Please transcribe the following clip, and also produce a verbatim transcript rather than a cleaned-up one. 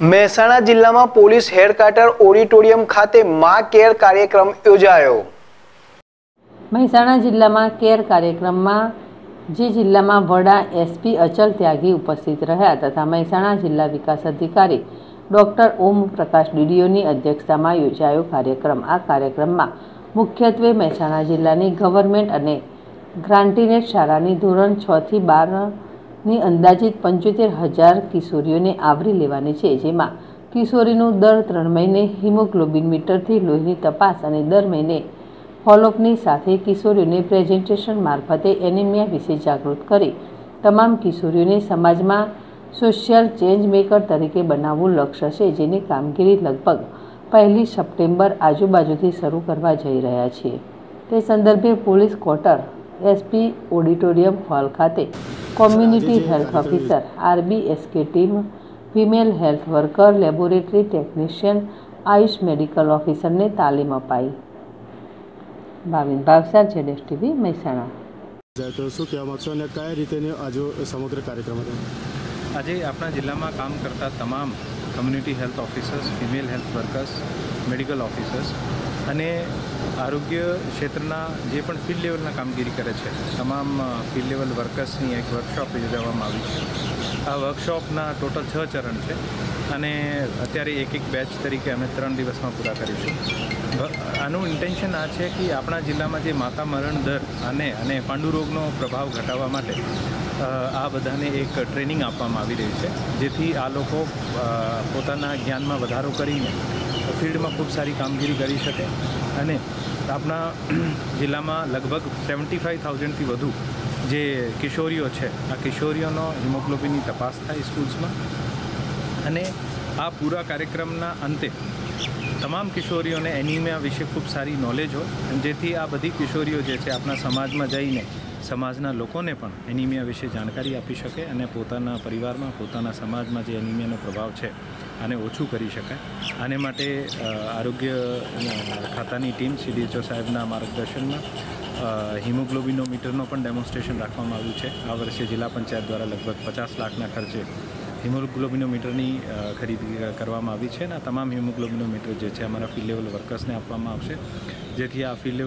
મહેસાણા જિલ્લામાં police headquarter auditorium ખાતે મા કેર કાર્યક્રમ યોજાયો. મહેસાણા જિલ્લામાં કેર કાર્યક્રમમાં જે જિલ્લામાં વડા એસપી અચલ ત્યાગી ઉપસ્થિત રહ્યા તથા મહેસાણા જિલ્લા વિકાસ અધિકારી ડોક્ટર ઓમ પ્રકાશ ડીડીઓની અધ્યક્ષતામાં યોજાયો કાર્યક્રમ. આ કાર્યક્રમમાં મુખ્યત્વે મહેસાણા જિલ્લાની ગવર્મેન્ટ અને ગ્રાન્ટીનેટ શાળાની ધોરણ છ થી બાર ની અંદાજિત પંચોતેર હજાર કિશોરીઓને આવરી લેવાની છે, જેમાં કિશોરીનું દર ત્રણ મહિને હિમોગ્લોબિન મીટરથી લોહીની તપાસ અને દર મહિને ફોલોઅપની સાથે કિશોરીઓને પ્રેઝન્ટેશન મારફતે એનિમિયા વિશે જાગૃત કરી તમામ કિશોરીઓને સમાજમાં સોશિયલ ચેન્જ મેકર તરીકે બનાવવું લક્ષ્ય છે, જેની કામગીરી લગભગ પહેલી સપ્ટેમ્બર આજુબાજુથી શરૂ કરવા જઈ રહ્યા છીએ. તે સંદર્ભે police quarter SP auditorium hall ખાતે community health officer, RBSK team, female health worker, laboratory technician, Ayush medical ઓફિસરને તાલીમ અપાઈ. ભાવિન ભાવસાર, જેડેશ ટીવી, મહેસાણા. શું કહેવા છો અને કઈ રીતેનો આજે સમગ્ર કાર્યક્રમ હતો? આજે આપણા જિલ્લામાં કામ કરતા તમામ community health officers, female health workers, medical officers અને આરોગ્ય ક્ષેત્રના જે પણ ફિલ્ડ લેવલના કામગીરી કરે છે તમામ ફિલ્ડ લેવલ વર્કર્સની એક વર્કશોપ યોજવામાં આવી છે. આ વર્કશોપના ટોટલ છ ચરણ છે અને અત્યારે એક એક બેચ તરીકે અમે ત્રણ દિવસમાં પૂરા કરીશું. આનું ઇન્ટેન્શન આ છે કે આપણા જિલ્લામાં જે માતા મરણ દર અને અને પાંડુરોગનો પ્રભાવ ઘટાડવા માટે આ બધાને એક ટ્રેનિંગ આપવામાં આવી રહી છે, જેથી આ લોકો પોતાના જ્ઞાનમાં વધારો કરીને ફિલ્ડમાં ખૂબ સારી કામગીરી કરી શકે. અને આપણા જિલ્લામાં લગભગ સેવન્ટી ફાઇવ થાઉઝન્ડથી વધુ જે કિશોરીઓ છે, આ કિશોરીઓનો હિમોગ્લોબિનની તપાસ થાય સ્કૂલ્સમાં. અને આ પૂરા કાર્યક્રમના અંતે તમામ કિશોરીઓને એનિમિયા વિશે ખૂબ સારી નોલેજ હોય, જેથી આ બધી કિશોરીઓ જે છે આપણા સમાજમાં જઈને સમાજના લોકોને પણ એનિમિયા વિશે જાણકારી આપી શકે અને પોતાના પરિવારમાં, પોતાના સમાજમાં જે એનિમિયાનો પ્રભાવ છે આને ઓછું કરી શકાય. આને માટે આરોગ્ય ખાતાની ટીમ સીડીએચઓ સાહેબના માર્ગદર્શનમાં હિમોગ્લોબિનોમીટરનો પણ ડેમોન્સ્ટ્રેશન રાખવામાં આવ્યું છે. આ વર્ષે જિલ્લા પંચાયત દ્વારા લગભગ પચાસ લાખના ખર્ચે હિમોગ્લોબિનોમીટરની ખરીદી કરવામાં આવી છે અને આ તમામ હિમોગ્લોબિનોમીટર જે છે અમારા ફિલ્ડ લેવલ વર્કર્સને આપવામાં આવશે, જેથી આ ફિલ્ડ